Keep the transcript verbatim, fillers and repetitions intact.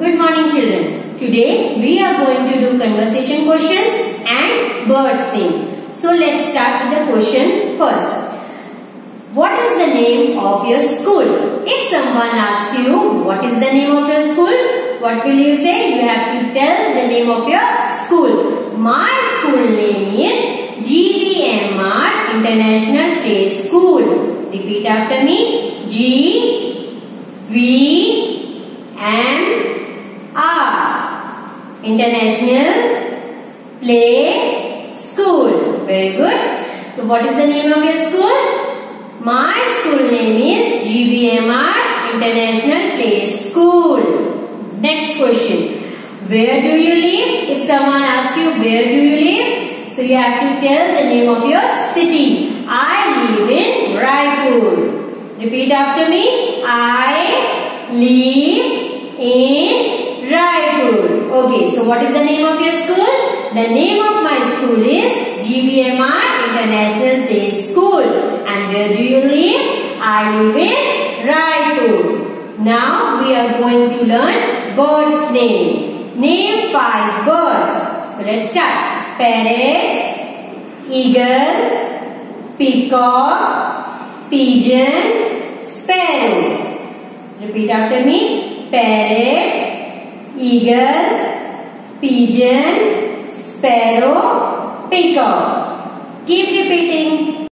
Good morning children. Today we are going to do conversation questions and bird sing. So let's start with the question first. What is the name of your school? If someone asks you what is the name of your school, what will you say? You have to tell the name of your school. My school name is G V M R International Play School. Repeat after me. G V M R International Play School. Very good. So what is the name of your school? My school name is G V M R International Play School. Next question. Where do you live? If someone asks you where do you live, so you have to tell the name of your city. I live in Raipur. Repeat after me. I live in Raipur. Okay, so what is the name of your school? The name of my school is G V M R International Play School. And where do you live? I live in Raipur. Now we are going to learn birds' names. Name five birds. So let's start. Parrot, eagle, peacock, pigeon, sparrow. Repeat after me. Parrot, eagle, pigeon, sparrow, peacock. Keep repeating.